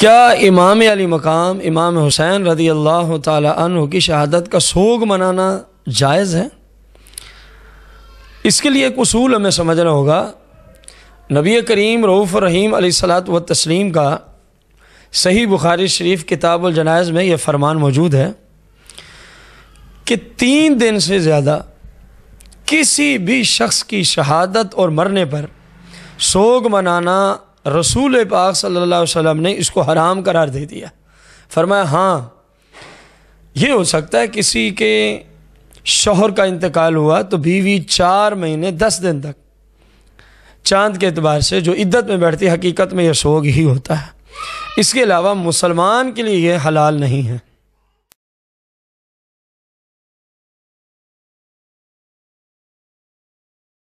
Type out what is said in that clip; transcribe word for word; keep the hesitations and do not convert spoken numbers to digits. क्या इमाम अली मकाम इमाम हुसैन रदी अल्लाह ताला अन्हु की शहादत का सोग मनाना जायज़ है? इसके लिए एक उसूल हमें समझना होगा। नबी करीम रऊफ़ रहीम अलैहिस्सलात व तस्लीम का सही बुखारी शरीफ किताबुल जनाइज़ में यह फरमान मौजूद है कि तीन दिन से ज़्यादा किसी भी शख्स की शहादत और मरने पर सोग मनाना रसूल पाक सल्लल्लाहु अलैहि वसल्लम ने इसको हराम करार दे दिया। फरमाया हाँ, ये हो सकता है किसी के शौहर का इंतकाल हुआ तो बीवी चार महीने दस दिन तक चांद के एतबार से जो इद्दत में बैठती, हकीकत में यह सोग ही होता है। इसके अलावा मुसलमान के लिए यह हलाल नहीं है।